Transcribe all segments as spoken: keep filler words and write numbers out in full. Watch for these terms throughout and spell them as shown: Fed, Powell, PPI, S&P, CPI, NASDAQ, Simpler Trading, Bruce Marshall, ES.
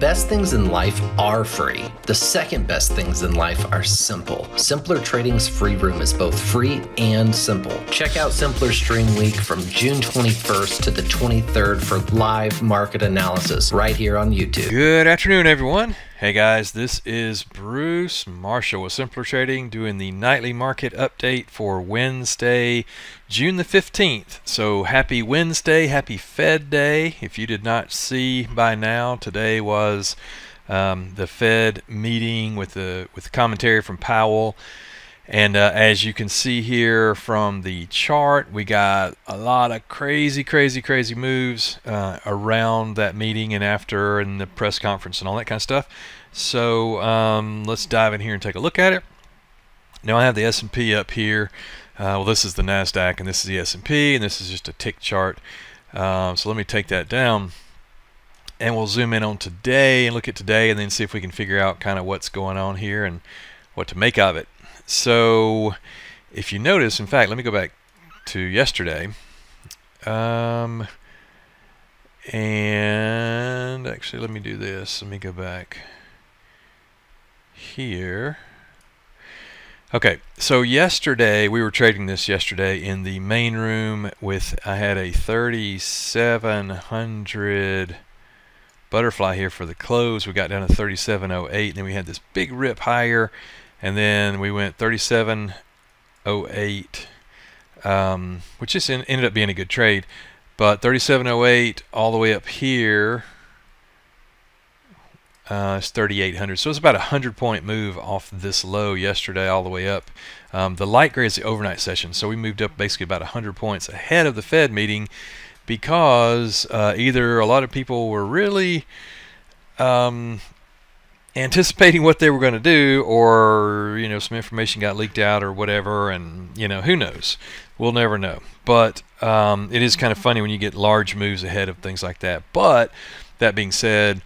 best things in life are free. The second best things in life are simple. Simpler Trading's free room is both free and simple. Check out Simpler Stream Week from June twenty-first to the twenty-third for live market analysis right here on YouTube. Good afternoon, everyone. Hey guys, this is Bruce Marshall with Simpler Trading doing the nightly market update for Wednesday, June the fifteenth. So happy Wednesday, happy Fed Day. If you did not see by now, today was um, the Fed meeting with the with commentary from Powell. And uh, as you can see here from the chart, we got a lot of crazy, crazy, crazy moves uh, around that meeting and after and the press conference and all that kind of stuff. So um, let's dive in here and take a look at it. Now I have the S and P up here. Uh, well, this is the NASDAQ and this is the S and P, and this is just a tick chart. Uh, so let me take that down. And we'll zoom in on today and look at today and then see if we can figure out kind of what's going on here and what to make of it. So if you notice, in fact, let me go back to yesterday. Um, and actually, let me do this. Let me go back here. Okay, so yesterday, we were trading this yesterday in the main room with, I had a thirty-seven hundred butterfly here for the close. We got down to thirty-seven oh eight, and then we had this big rip higher. And then we went thirty-seven oh eight, um, which just in, ended up being a good trade. But thirty-seven oh eight all the way up here uh, is thirty-eight hundred. So it's about a hundred point move off this low yesterday all the way up. Um, the light gray is the overnight session. So we moved up basically about a hundred points ahead of the Fed meeting because uh, either a lot of people were really... Um, anticipating what they were going to do, or you know, some information got leaked out or whatever, and you know, who knows, we'll never know. But um, it is kind of funny when you get large moves ahead of things like that. But that being said,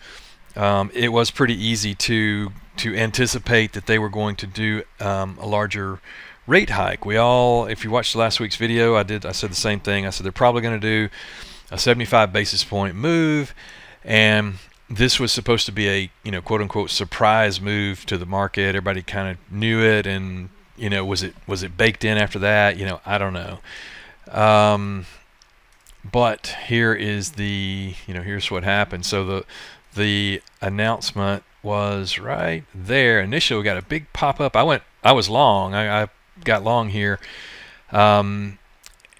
um, it was pretty easy to to anticipate that they were going to do um, a larger rate hike. We all, if you watched last week's video, I did I said the same thing. I said they're probably going to do a seventy-five basis point move, and this was supposed to be a, you know, quote unquote surprise move to the market. Everybody kind of knew it, and you know, was it was it baked in after that? You know, I don't know. Um, but here is the, you know, here's what happened. So the the announcement was right there. Initially, we got a big pop up. I went, I was long. I, I got long here. Um,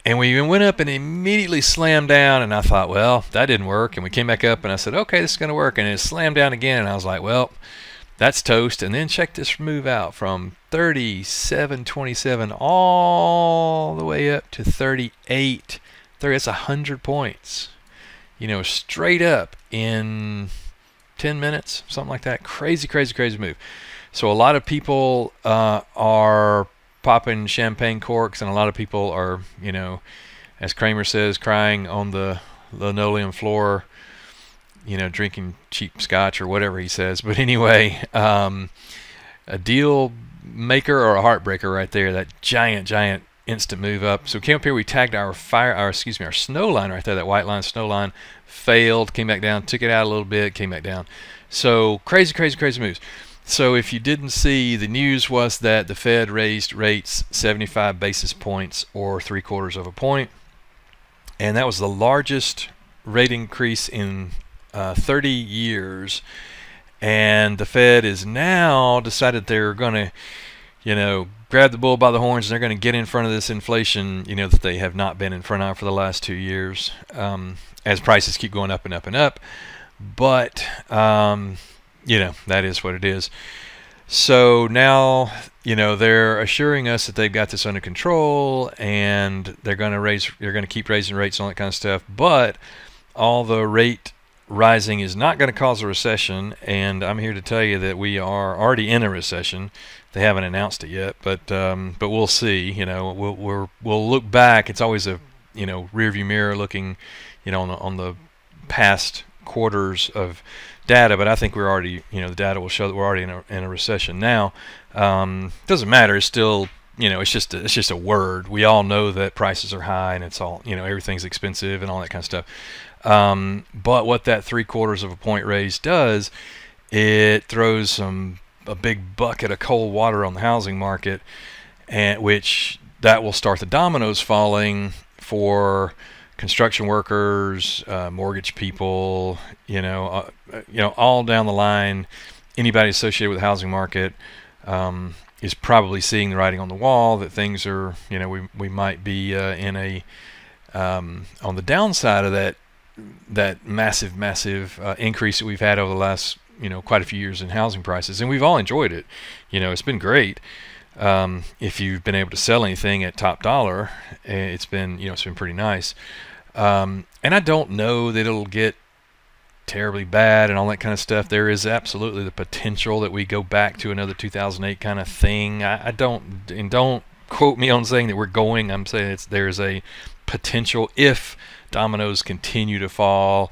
And we went up and immediately slammed down, and I thought, well, that didn't work. And we came back up, and I said, okay, this is going to work. And it slammed down again, and I was like, well, that's toast. And then check this move out from thirty-seven twenty-seven all the way up to thirty-eight. That's a hundred points, you know, straight up in ten minutes, something like that. Crazy, crazy, crazy move. So a lot of people uh, are... popping champagne corks, and a lot of people are, you know, as Kramer says, crying on the linoleum floor, you know, drinking cheap scotch or whatever he says. But anyway, um, a deal maker or a heartbreaker right there, that giant, giant instant move up. So we came up here, we tagged our fire, our, excuse me, our snow line right there, that white line, snow line, failed, came back down, took it out a little bit, came back down. So crazy, crazy, crazy moves. So if you didn't see, the news was that the Fed raised rates seventy-five basis points or three quarters of a point. And that was the largest rate increase in uh, thirty years. And the Fed is now decided they're going to, you know, grab the bull by the horns, and they're going to get in front of this inflation, you know, that they have not been in front of for the last two years um, as prices keep going up and up and up. But... Um, you know, that is what it is. So now, you know, they're assuring us that they've got this under control, and they're going to raise, they're going to keep raising rates and all that kind of stuff. But all the rate rising is not going to cause a recession, and I'm here to tell you that we are already in a recession. They haven't announced it yet, but um, but we'll see. You know, we'll we're, we'll look back. It's always a, you know, rearview mirror looking, you know, on the, on the past quarters of data, but I think we're already, you know, the data will show that we're already in a, in a recession now. Um, doesn't matter. It's still, you know, it's just a, it's just a word. We all know that prices are high, and it's all, you know, everything's expensive and all that kind of stuff. Um, but what that three quarters of a point raise does, it throws some a big bucket of cold water on the housing market, and which that will start the dominoes falling for construction workers, uh, mortgage people, you know, uh, you know, all down the line. Anybody associated with the housing market um, is probably seeing the writing on the wall that things are, you know, we we might be uh, in a um, on the downside of that that massive massive uh, increase that we've had over the last, you know, quite a few years in housing prices, and we've all enjoyed it. You know, it's been great. Um, if you've been able to sell anything at top dollar, it's been, you know, it's been pretty nice. Um, and I don't know that it'll get terribly bad and all that kind of stuff. There is absolutely the potential that we go back to another two thousand eight kind of thing. I, I don't, and don't quote me on saying that we're going. I'm saying it's, there's a potential if dominoes continue to fall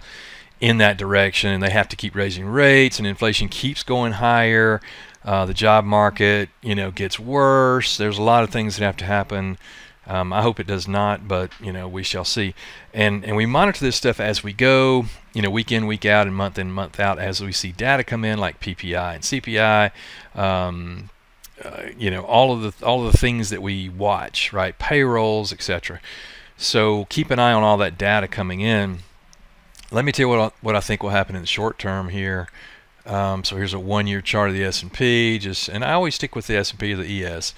in that direction and they have to keep raising rates and inflation keeps going higher. Uh, the job market, you know, gets worse. There's a lot of things that have to happen. Um, I hope it does not, but, you know, we shall see. And and we monitor this stuff as we go, you know, week in, week out, and month in, month out, as we see data come in like P P I and C P I, um, uh, you know, all of the all of the things that we watch, right? Payrolls, et cetera. So keep an eye on all that data coming in. Let me tell you what I, what I think will happen in the short term here. Um, so here's a one-year chart of the S and P. Just, and I always stick with the S and P or the E S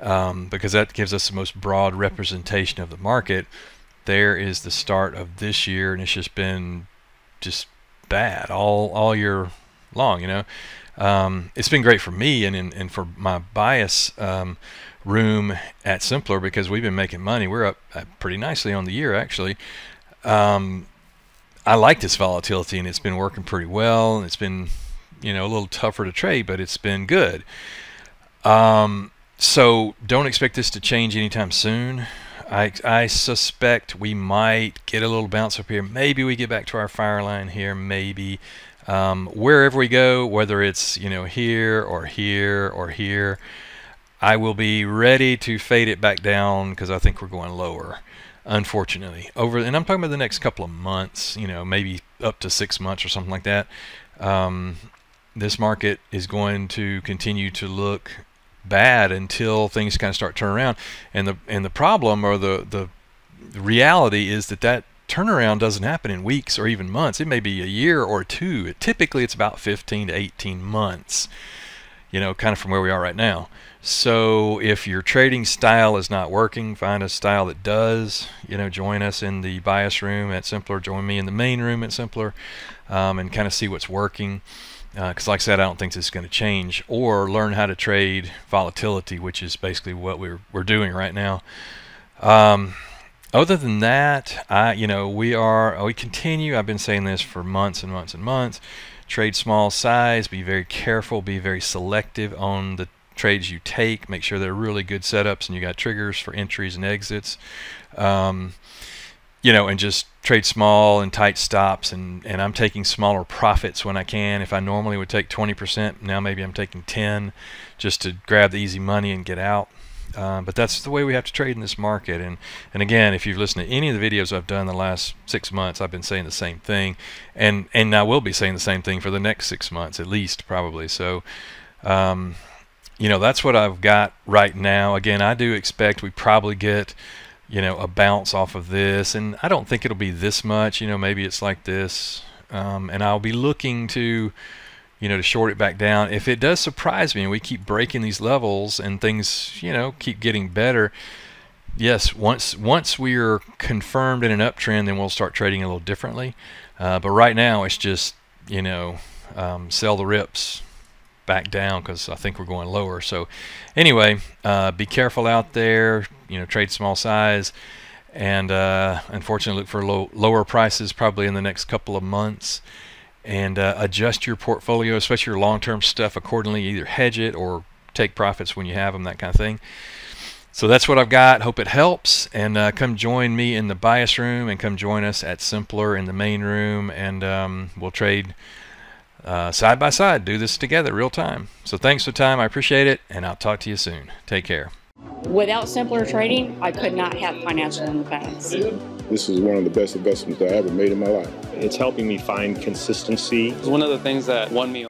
um, because that gives us the most broad representation of the market. There is the start of this year, and it's just been just bad all all year long. You know, um, it's been great for me and in, and for my bias um, room at Simpler because we've been making money. We're up pretty nicely on the year actually. Um, I like this volatility, and it's been working pretty well, and it's been, you know, a little tougher to trade, but it's been good. Um, so don't expect this to change anytime soon. I, I suspect we might get a little bounce up here. Maybe we get back to our fire line here, maybe. Um, wherever we go, whether it's, you know, here or here or here, I will be ready to fade it back down because I think we're going lower. Unfortunately, over, and I'm talking about the next couple of months, you know, maybe up to six months or something like that. Um, this market is going to continue to look bad until things kind of start turning around. And the and the problem or the the reality is that that turnaround doesn't happen in weeks or even months. It may be a year or two. It, typically, it's about fifteen to eighteen months. You know, kind of from where we are right now. So if your trading style is not working, find a style that does. You know, join us in the bias room at Simpler. Join me in the main room at Simpler, um, and kind of see what's working. Because, uh, like I said, I don't think this is going to change. Or learn how to trade volatility, which is basically what we're we're doing right now. Um, other than that, I you know we are we continue. I've been saying this for months and months and months. Trade small size, be very careful, be very selective on the trades you take. Make sure they're really good setups and you got triggers for entries and exits. Um, you know, and just trade small and tight stops. And, and I'm taking smaller profits when I can. If I normally would take twenty percent, now maybe I'm taking ten just to grab the easy money and get out. Uh, but that's the way we have to trade in this market. And, and again, if you've listened to any of the videos I've done the last six months, I've been saying the same thing. And, and I will be saying the same thing for the next six months, at least, probably. So, um, you know, that's what I've got right now. Again, I do expect we probably get, you know, a bounce off of this. And I don't think it'll be this much. You know, maybe it's like this. Um, and I'll be looking to... you know, to short it back down. If it does surprise me and we keep breaking these levels and things, you know, keep getting better, yes, once once we're confirmed in an uptrend, then we'll start trading a little differently. Uh, but right now, it's just, you know, um, sell the rips back down because I think we're going lower. So anyway, uh, be careful out there, you know, trade small size. And uh, unfortunately, look for low, lower prices probably in the next couple of months. And uh, adjust your portfolio, especially your long-term stuff, accordingly. Either hedge it or take profits when you have them, that kind of thing. So that's what I've got. Hope it helps. And uh, come join me in the bias room, and come join us at Simpler in the main room. And um, we'll trade uh, side by side, do this together, real time. So thanks for the time. I appreciate it, and I'll talk to you soon. Take care. Without Simpler Trading, I could not have financial independence. This is one of the best investments that I ever made in my life. It's helping me find consistency. It's one of the things that won me.